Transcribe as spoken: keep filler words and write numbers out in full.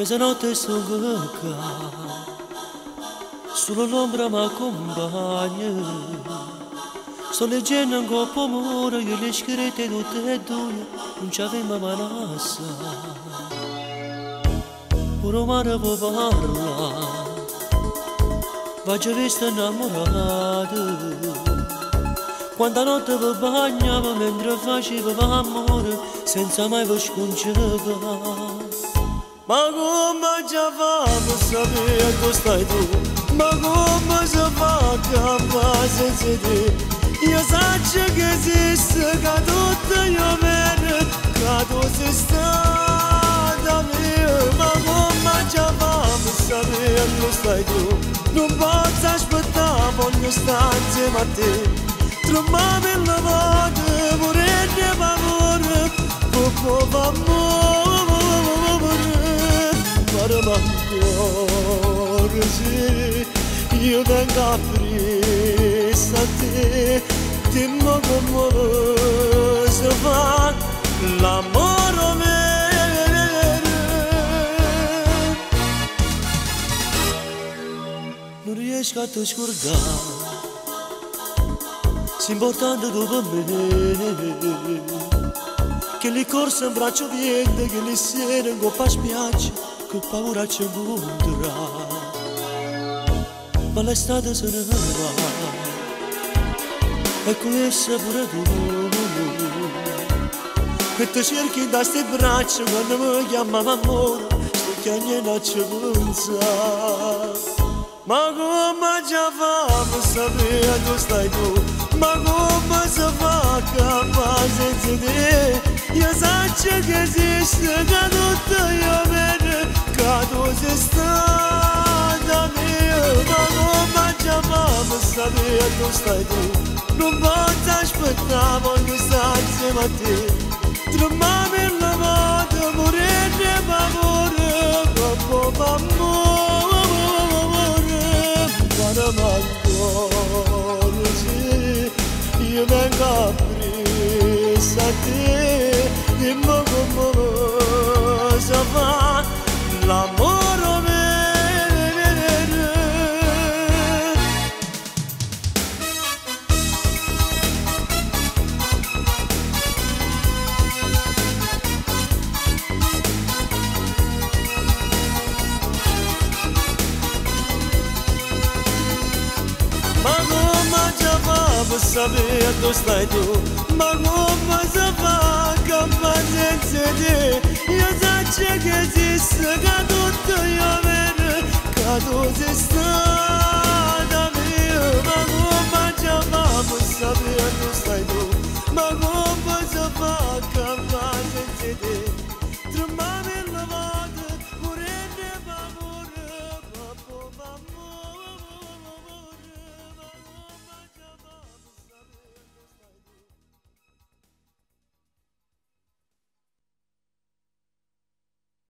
mezzanotte soca, solo l'ombra mi accompagna, sto leggendo un po' amore, io le scritte tutte e due, non ci avevo mai nassa, puro mare può parlare, faccio vista innamorata. Quanta notte vă bagnava, mentre facevo amore, senza mai vă scunceva. Ma come già favo, sapeva dove stai tu, ma come si fa cappa senza te. Io saccio che esiste, ca tutta io merito, ca tu sei stata mia. Ma come già favo, sapeva dove stai tu, non posso aspettare, voglio stare insieme a te. Trămame la vadă, vorene mă voră, popo mă voră, fără mă încorzi, eu venga prisa te, te mă gămăză va, la moră mereu. Nu riești ca te scurda, s'importando după mine, che li corsa in braccio viene, che li sera in coppa spiaggia, che paura ci incontra. Ma l'estate se ne va, e con essa pure tu, che te cerchi da ste braccia, quando mi chiamava amore, sto chiamando a ci pensare. Ma come già favo, sapeva dove stai tu, ma come si fa capace di te. Io saccio che esiste, che tutto io vedo, che tu sei stata mia. Ma come già favo, sapeva dove stai tu, non posso aspettare, voglio stare insieme a te. Tremami la vada, morire pavore, proprio pavore. Măgorzi, eu venga prisa te, de mă gămăză va, la moră mea. Sapea dove stai tu, ma come si fa capace di te. Io saccio che esiste, che tutto